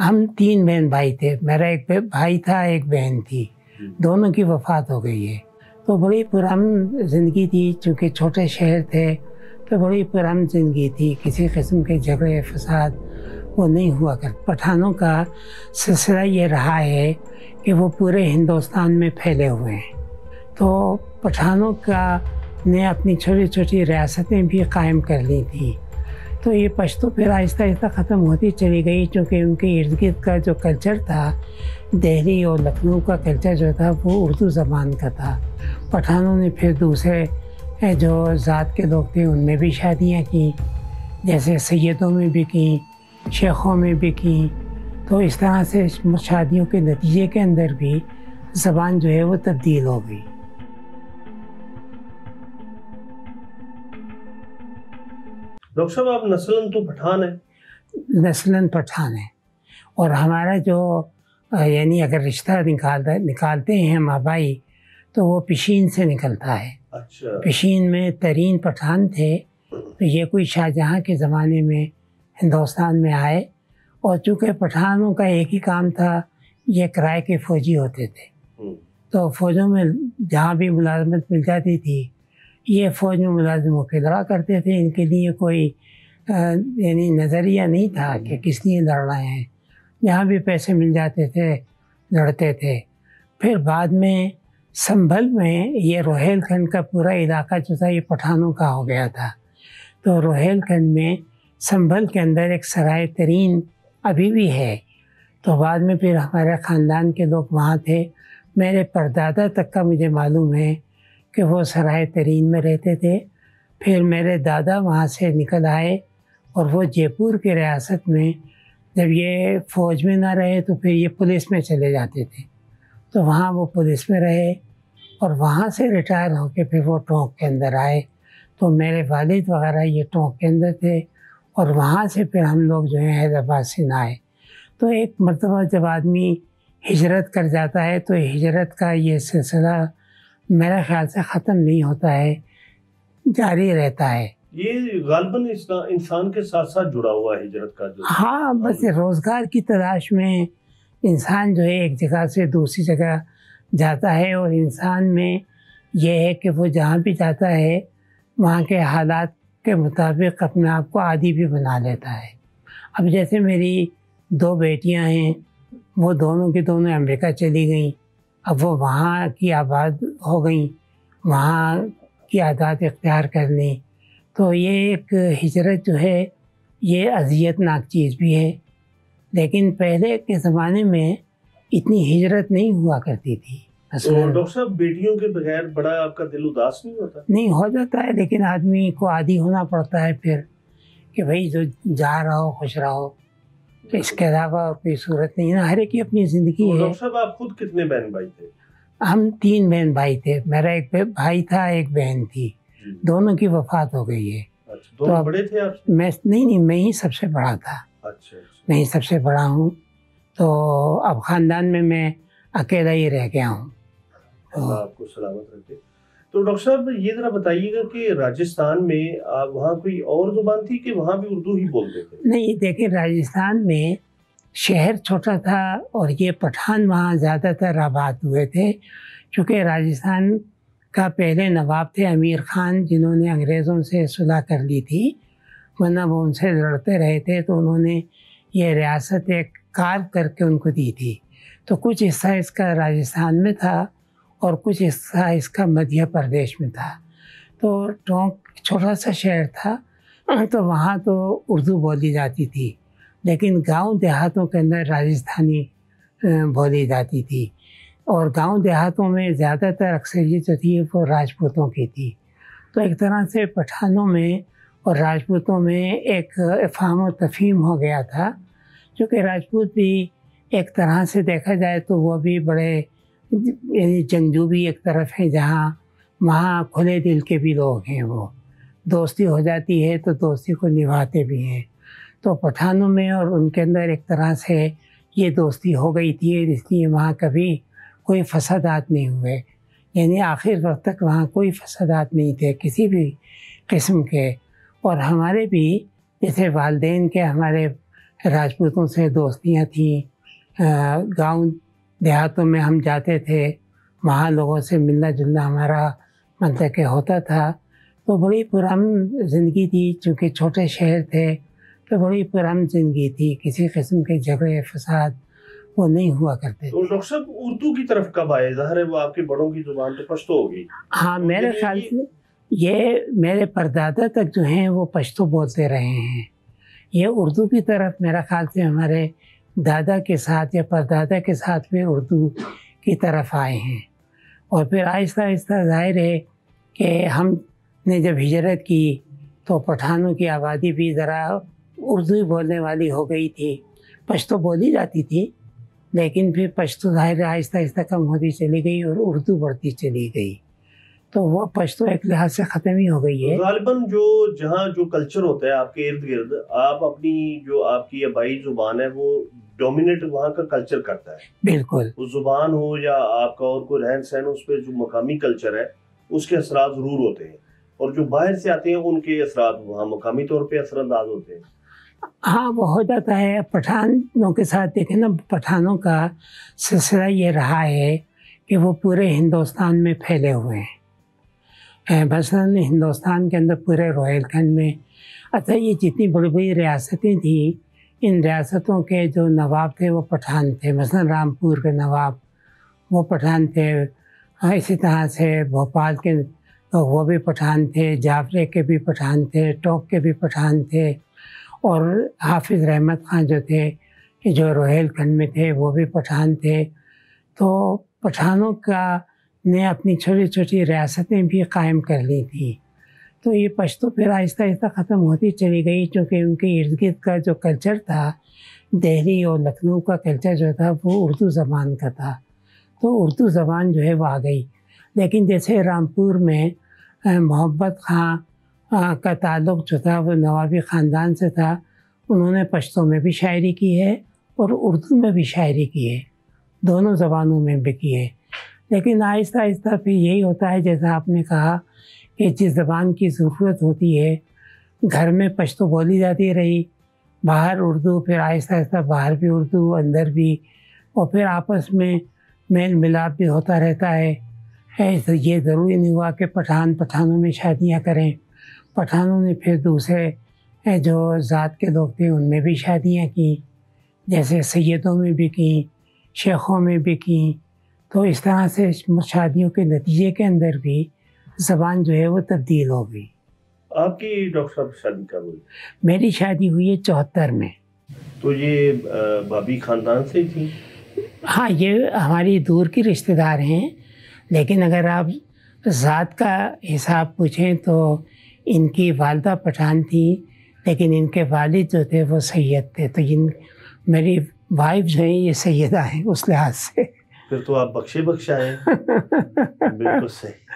हम तीन बहन भाई थे, मेरा एक भाई था, एक बहन थी, दोनों की वफ़ात हो गई है। तो बड़ी पुरान ज़िंदगी थी, चूँकि छोटे शहर थे तो बड़ी पुरान ज़िंदगी थी, किसी किस्म के झगड़े फसाद वो नहीं हुआ कर। पठानों का सिलसिला ये रहा है कि वो पूरे हिंदुस्तान में फैले हुए हैं, तो पठानों का ने अपनी छोटी छोटी रियासतें भी कायम कर ली थी। तो ये पश्तो फिर आहिस्ता आहिस्ता ख़त्म होती चली गई, क्योंकि उनके इर्द गिर्द का जो कल्चर था, दिल्ली और लखनऊ का कल्चर जो था वो उर्दू ज़बान का था। पठानों ने फिर दूसरे जो ज़ात के लोग थे उनमें भी शादियाँ की, जैसे सैयदों में भी की, शेखों में भी की। तो इस तरह से शादियों के नतीजे के अंदर भी ज़बान जो है वो तब्दील हो गई। डॉक्टर साहब, आप नस्लन तो पठान हैं? नस्लन पठान है, और हमारा जो यानी अगर रिश्ता निकालते हैं हम आबाई तो वो पिशीन से निकलता है। अच्छा। पिशीन में तरीन पठान थे, तो ये कोई शाहजहाँ के ज़माने में हिंदुस्तान में आए, और चूँकि पठानों का एक ही काम था, ये किराए के फ़ौजी होते थे। तो फ़ौजों में जहाँ भी मुलाजमत मिल जाती थी ये फ़ौज में मुलाजिम होकर लड़ा करते थे। इनके लिए कोई यानी नज़रिया नहीं था कि किस लिए लड़ना है, जहाँ भी पैसे मिल जाते थे लड़ते थे। फिर बाद में संभल में ये रोहेलखंड का पूरा इलाका जो था ये पठानों का हो गया था। तो रोहेलखंड में संभल के अंदर एक सराय तरीन अभी भी है। तो बाद में फिर हमारे ख़ानदान के लोग वहाँ थे, मेरे परदादा तक का मुझे मालूम है कि वो सराय तरीन में रहते थे। फिर मेरे दादा वहाँ से निकल आए और वो जयपुर की रियासत में, जब ये फ़ौज में ना रहे तो फिर ये पुलिस में चले जाते थे, तो वहाँ वो पुलिस में रहे और वहाँ से रिटायर होके फिर वो टोंक के अंदर आए। तो मेरे वालिद वग़ैरह ये टोंक के अंदर थे, और वहाँ से फिर हम लोग जो है हैदराबाद से ना आए। तो एक मरतबा जब आदमी हिजरत कर जाता है तो हिजरत का ये सिलसिला मेरा ख़्याल से ख़त्म नहीं होता है, जारी रहता है। ये ग़ालिबन इंसान के साथ साथ जुड़ा हुआ है हिजरत का जो। हाँ, बस रोज़गार की तलाश में इंसान जो है एक जगह से दूसरी जगह जाता है, और इंसान में यह है कि वो जहाँ भी जाता है वहाँ के हालात के मुताबिक अपने आप को आदी भी बना लेता है। अब जैसे मेरी दो बेटियाँ हैं, वो दोनों की दोनों अमेरिका चली गईं। अब वो वहाँ की आबाद हो गई, वहाँ की आदत इख्तियार कर ली। तो ये एक हिजरत जो है ये अजियतनाक चीज़ भी है, लेकिन पहले के ज़माने में इतनी हिजरत नहीं हुआ करती थी। डॉक्टर साहब, बेटियों के बगैर बड़ा आपका दिल उदास नहीं होता? नहीं, हो जाता है, लेकिन आदमी को आदी होना पड़ता है फिर कि भाई जो जा रहा हो खुश रहो, तो इसके अलावा कोई सूरत नहीं ना, हर एक की अपनी ज़िंदगी है। डॉक्टर साहब, आप खुद कितने बहन भाई थे? हम तीन बहन भाई थे, मेरा एक भाई था, एक बहन थी, दोनों की वफ़ात हो गई है। अच्छा, दोनों बड़े थे आप? मैं ही सबसे बड़ा था। अच्छा, मैं ही सबसे बड़ा हूँ। तो अब ख़ानदान में मैं अकेला ही रह गया हूँ। आपको सलामत रखे। तो डॉक्टर साहब, ये ज़रा बताइएगा कि राजस्थान में आप वहाँ कोई और ज़ुबान थी कि वहाँ भी उर्दू ही बोलते थे? नहीं, देखिए राजस्थान में शहर छोटा था और ये पठान वहाँ ज़्यादातर आबाद हुए थे, क्योंकि राजस्थान का पहले नवाब थे अमीर खान, जिन्होंने अंग्रेज़ों से सुलह कर ली थी, वरना वो उनसे लड़ते रहे थे। तो उन्होंने ये रियासत एक कार्व करके उनको दी थी। तो कुछ हिस्सा इसका राजस्थान में था और कुछ हिस्सा इसका मध्य प्रदेश में था। तो टोंक छोटा सा शहर था, तो वहाँ तो उर्दू बोली जाती थी, लेकिन गांव देहातों के अंदर राजस्थानी बोली जाती थी। और गांव देहातों में ज़्यादातर अक्सरियत जो थी वो राजपूतों की थी। तो एक तरह से पठानों में और राजपूतों में एक इफ़हाम व तफ़हीम हो गया था, क्योंकि राजपूत भी एक तरह से देखा जाए तो वो भी बड़े यानी जंगजू भी एक तरफ है, जहाँ वहाँ खुले दिल के भी लोग हैं। वो दोस्ती हो जाती है तो दोस्ती को निभाते भी हैं। तो पठानों में और उनके अंदर एक तरह से ये दोस्ती हो गई थी, इसलिए वहाँ कभी कोई फसादात नहीं हुए, यानी आखिर वक्त तक वहाँ कोई फसादात नहीं थे किसी भी किस्म के। और हमारे भी जैसे वालदेन के हमारे राजपूतों से दोस्तियाँ थीं, गांव देहातों में हम जाते थे, वहाँ लोगों से मिलना जुलना हमारा मतलब के होता था। तो बड़ी पुरान ज़िंदगी थी, चूँकि छोटे शहर थे तो बड़ी पुरान ज़िंदगी थी, किसी किस्म के झगड़े फसाद वो नहीं हुआ करते। तो डॉक्टर साहब उर्दू की तरफ कब आए? ज़ाहिर है वो आपके बड़ों की ज़ुबान तो पश्तो होगी। हाँ, मेरे ख्याल से ये मेरे परदादा तक जो हैं वो पश्तो बोलते रहे हैं। ये उर्दू की तरफ मेरा ख्याल से हमारे दादा के साथ या परदादा के साथ भी उर्दू की तरफ आए हैं। और फिर आहिस्ता आहिस्ता ज़ाहिर है कि हमने जब हिजरत की तो पठानों की आबादी भी ज़रा उर्दू बोलने वाली हो गई थी। पश्तो बोली जाती थी लेकिन फिर पश्तो ज़ाहिर आहिस्ता आहिस्ता कम होती चली गई और उर्दू बढ़ती चली गई, तो वो पश्तो एक लिहाज से ख़त्म ही हो गई है। ग़ालिबन जो जहाँ जो कल्चर होता है आपके इर्द गिर्द, आप अपनी जो आपकी आबाई ज़ुबान है वो डोमिनेट वहाँ का कल्चर करता है। बिल्कुल, वो ज़ुबान हो या आपका और कोई रहन सहन, उस पर जो मकामी कल्चर है उसके असरात ज़रूर होते हैं, और जो बाहर से आते हैं उनके असरात वहाँ मकामी तौर पर असरअंदाज होते हैं। हाँ, वो हो जाता है। पठानों के साथ देखें ना, पठानों का सिलसिला ये रहा है कि वो पूरे हिंदुस्तान में फैले हुए हैं। मसलन हिंदुस्तान के अंदर पूरे रोहिलखंड में, अच्छा ये जितनी बड़ी बड़ी रियासतें थीं, इन रियासतों के जो नवाब थे वो पठान थे। मसलन रामपुर के नवाब वो पठान थे, इसी तरह से भोपाल के लोग वो भी पठान थे, जाफरे के भी पठान थे, टोक के भी पठान थे, और हाफिज़ रहमत खान जो थे जो रोहिलखंड में थे वो भी पठान थे। तो पठानों का ने अपनी छोटी छोटी रियासतें भी कायम कर ली थी। तो ये पश्तो फिर आहिस्ता आहिस्ता ख़त्म होती चली गई, क्योंकि उनके इर्द गिर्द का जो कल्चर था, दिल्ली और लखनऊ का कल्चर जो था वो उर्दू ज़बान का था, तो उर्दू ज़बान जो है वो आ गई। लेकिन जैसे रामपुर में मोहब्बत खां का ताल्लुक़ जो था वो नवाबी ख़ानदान से था, उन्होंने पश्तो में भी शायरी की है और उर्दू में भी शायरी की है, दोनों ज़बानों में भी की है। लेकिन आहिस्ता आहिस्ता फिर यही होता है जैसा आपने कहा कि जिस ज़बान की ज़रूरत होती है, घर में पश्तो बोली जाती रही, बाहर उर्दू, फिर आहिस्ता आहिस्ता बाहर भी उर्दू अंदर भी, और फिर आपस में मेल मिलाप भी होता रहता है। ऐसा ये ज़रूरी नहीं हुआ कि पठान पठानों में शादियां करें, पठानों ने फिर दूसरे जो ज़ात के लोग थे उनमें भी शादियाँ की, जैसे सैयदों में भी की, शेखों में भी की। तो इस तरह से शादियों के नतीजे के अंदर भी ज़बान जो है वो तब्दील हो गई। आपकी डॉक्टर साहब शादी कब हुई? मेरी शादी हुई है 74 में। तो ये भाभी ख़ानदान से थी? हाँ, ये हमारी दूर की रिश्तेदार हैं, लेकिन अगर आप ज़ात का हिसाब पूछें तो इनकी वालदा पठान थी, लेकिन इनके वालिद जो थे वो सैयद थे। तो इन मेरी वाइफ जो है ये सैयदा है, उस लिहाज से फिर तो आप बख्शे बख्शाए। बिल्कुल सही।